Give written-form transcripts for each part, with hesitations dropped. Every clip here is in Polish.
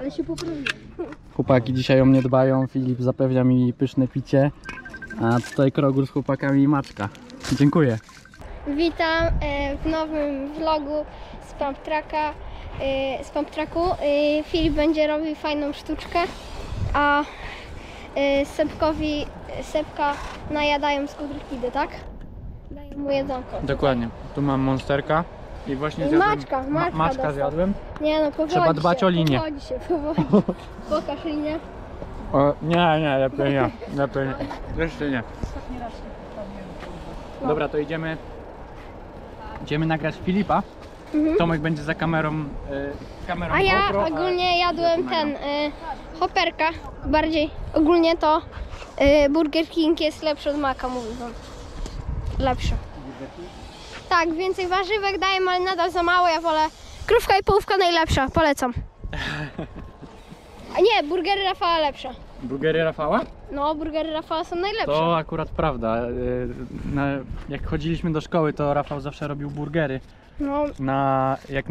Ale się poprawiłem. Chłopaki dzisiaj o mnie dbają, Filip zapewnia mi pyszne picie. A tutaj krogur z chłopakami i maczka. Dziękuję. Witam w nowym vlogu z Pump Trucka. Filip będzie robił fajną sztuczkę, a Sepka najadają z kukurydzy, tak? Daję mu jedzonko. Dokładnie. Tu mam monsterka i właśnie zjadłem, maczka zjadłem. Nie no, powodzi. Trzeba dbać o linię. Powodzi. Pokaż linię. O, nie, lepiej nie. Jeszcze nie. Dobra, to idziemy. Idziemy nagrać Filipa. Tomek będzie za kamerą. A ja GoPro, ogólnie jadłem hoperka. Bardziej ogólnie to Burger King jest lepszy od Maka, mówię wam. Lepszy. Tak, więcej warzywek daję, ale nadal za mało. Ja wolę krówka i połówka najlepsza. Polecam. A nie, burgery Rafała lepsze. Burgery Rafała? No, burgery Rafała są najlepsze. To akurat prawda. Jak chodziliśmy do szkoły, to Rafał zawsze robił burgery. No. Jak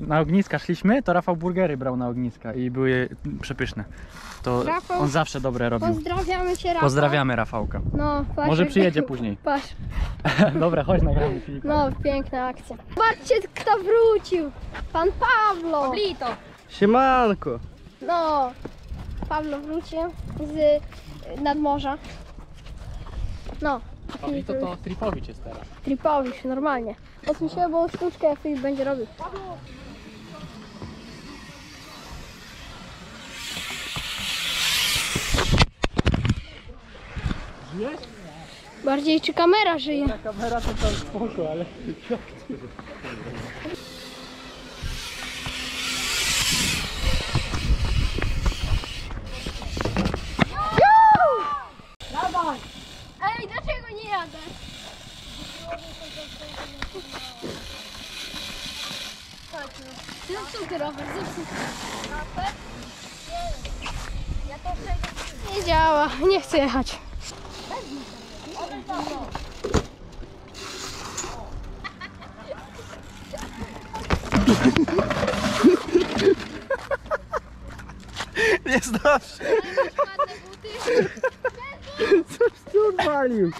na ogniska szliśmy, to Rafał burgery brał na ogniska i były przepyszne. To Rafał, on zawsze dobre robił. Pozdrawiamy cię, Rafał. Pozdrawiamy Rafałka. No, patrz, może przyjedzie później. Patrz. Dobra, chodź nagramy Filipa. No, piękna akcja. Zobaczcie, kto wrócił. Pan Pawlo. Pablito. Siemanko. No, Pablo wrócił z nadmorza. No. Pablito to Tripowicz jest teraz. Tripowicz, normalnie. Posłyszałem, bo sztuczkę jak Filip będzie robił. Żyjesz? Bardziej czy kamera żyje? Ta kamera to tam spoko, ale... Zepsuty rower, nie działa, nie chcę jechać. Nie znasz. Coś tu odwalił.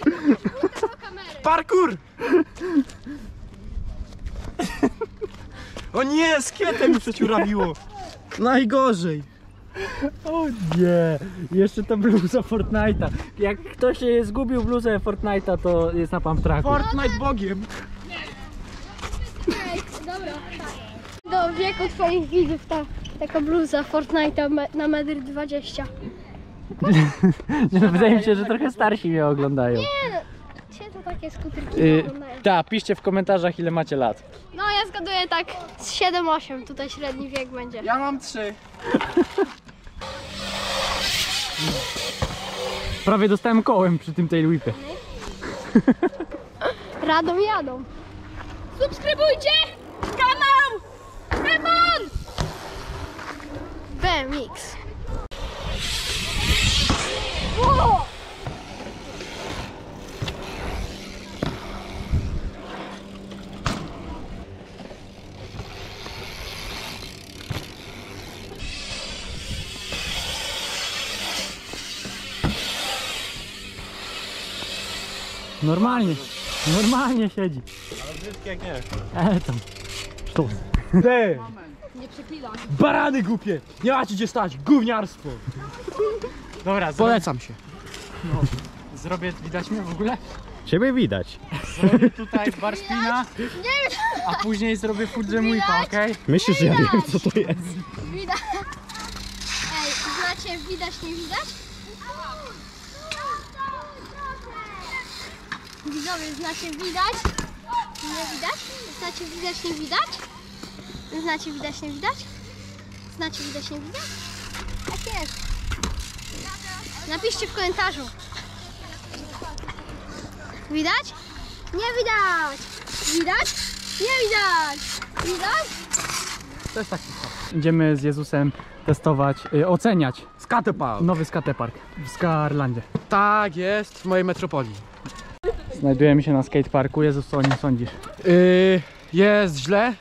Parkour! O nie, z kwiatem mi coś urabiło! Najgorzej! O nie! Jeszcze ta bluza Fortnite'a. Jak ktoś zgubił bluzę Fortnite'a, to jest na Pump Trucku. Fortnite Bogiem! Dobra, do wieku twoich widzów taka bluza Fortnite'a na 1,20 m. Wydaje mi się, że trochę starsi mnie oglądają. Nie, gdzie to takie skuterki oglądają? Tak, piszcie w komentarzach, ile macie lat. No ja zgaduję tak z 7-8, tutaj średni wiek będzie. Ja mam 3. Prawie dostałem kołem przy tym tej whipie. Radą jadą. Subskrybujcie kanał Remon BMX. Wow. Normalnie siedzi. Ale brzydki jak nie. Ale tam. Sztos. Nie przeklinam. Barany głupie! Nie macie gdzie stać, gówniarstwo! Dobra, polecam się. No, zrobię, widać mnie w ogóle? Ciebie widać. Zrobię tutaj bar spina, a później zrobię food jamu i pa, okej? Myślisz, że ja wiem co to jest? Widać. Ej, znacie widać, nie widać? Widzowie, znacie widać? Nie widać? Znacie widać, nie widać? Znacie widać, nie widać? Znacie widać, nie widać? Tak jest. Napiszcie w komentarzu. Widać? Nie widać. Widać? Nie widać. Widać? To jest taki. Idziemy z Jezusem testować, oceniać. Skatepark. Nowy skatepark w Skarlandzie. Tak jest, w mojej metropolii. Znajdujemy się na skateparku. Jezus, co o nim sądzisz? Jest źle,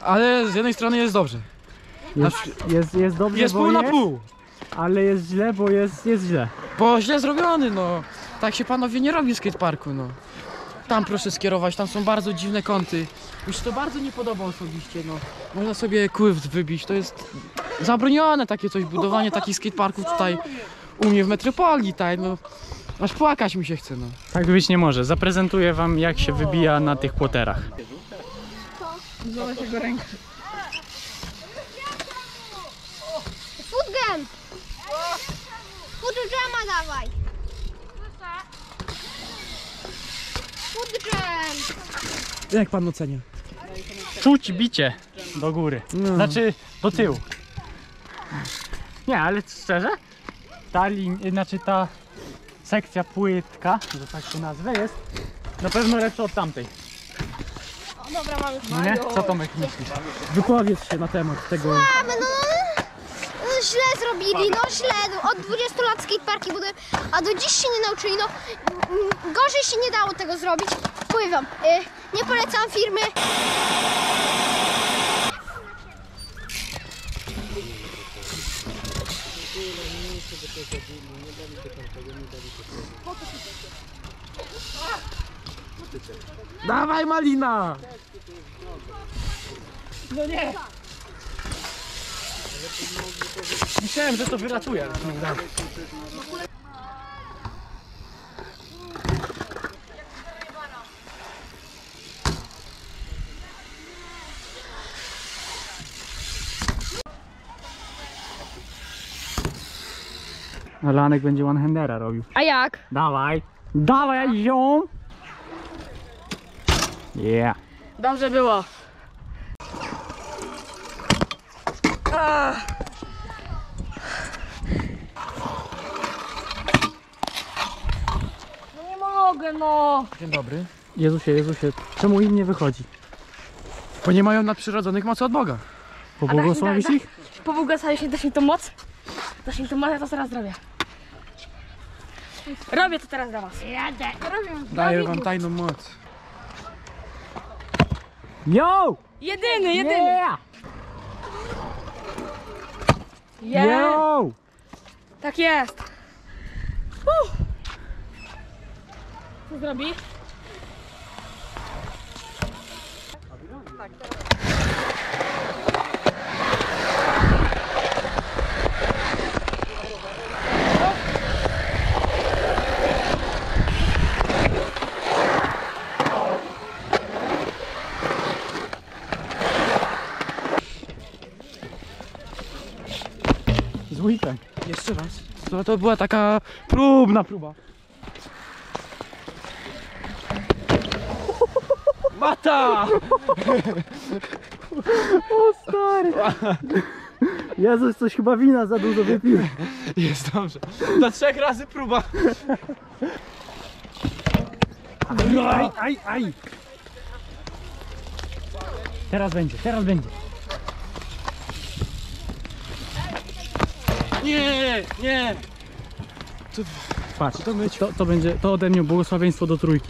ale z jednej strony jest dobrze. Jest dobrze, jest pół na pół. Ale jest źle, bo jest źle. Bo źle zrobiony, no. Tak się panowie nie robi w skateparku, no. Tam proszę skierować, tam są bardzo dziwne kąty. Mi się to bardzo nie podoba osobiście, no. Można sobie kływ wybić, to jest zabronione takie coś, budowanie takich skateparków tutaj u mnie w metropolii, tak, no. Aż płakać mi się chce, no. Tak być nie może. Zaprezentuję wam, jak się wybija na tych płoterach. Zobacz jego rękę. Footgun! Footjama dawaj! Footgun! Jak pan ocenia? Czuć bicie do góry. No. Znaczy do tyłu. Nie, ale szczerze? Ta sekcja płytka, że tak się nazwę, jest na pewno lepsza od tamtej. O, dobra, mamy. Nie? Co Tomek myślisz? Wypowiedz się na temat tego. Źle zrobili, no źle, od 20 lat skateparki budują, a do dziś się nie nauczyli, no gorzej się nie dało tego zrobić, pływam, nie polecam firmy. Dawaj Malina! No nie! Myślałem, że to wyratuje. Ale Anek będzie one-handera robił. A jak? Dawaj! Dawaj, ziom! Yeah! Dobrze było! No nie mogę, no! Dzień dobry. Jezusie, Jezusie, czemu im nie wychodzi? Bo nie mają nadprzyrodzonych mocy od Boga. Pobłogosławisz ich? Pobłogosławisz się, dasz mi tą moc? Dasz mi tą moc, ja to teraz zrobię. Robię to teraz dla was. Daję wam tajną moc. Yo! Jedyny! Yeah! Yeah. Tak jest! Co zrobi? Weekend. Jeszcze raz. To była taka próbna próba. Mata! O stary! Jezus, coś chyba wina za dużo wypił. Jest dobrze. Na 3 razy próba. Aj! Teraz będzie. Nie! Patrz, to będzie, to ode mnie błogosławieństwo do trójki.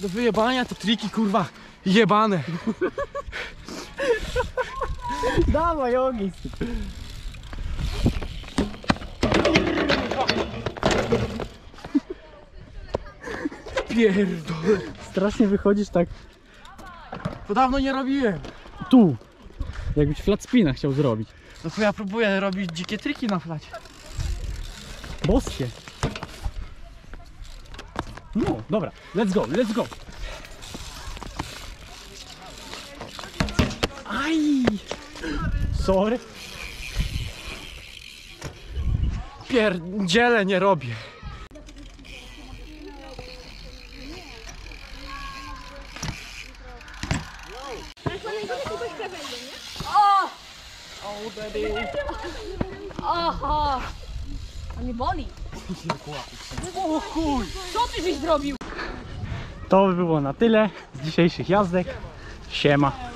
Do wyjebania to triki, kurwa, jebane. Dawaj, ogień. Pierdol. Strasznie wychodzisz tak. To dawno nie robiłem. Tu. Jakbyś flat spina chciał zrobić. No to ja próbuję robić dzikie triki na flacie. Boskie. No, dobra. Let's go. Aj. Sorry. Pierdziele nie robię. Aha! A mnie boli! O chuj! Co ty żeś zrobił? To by było na tyle z dzisiejszych jazdek. Siema!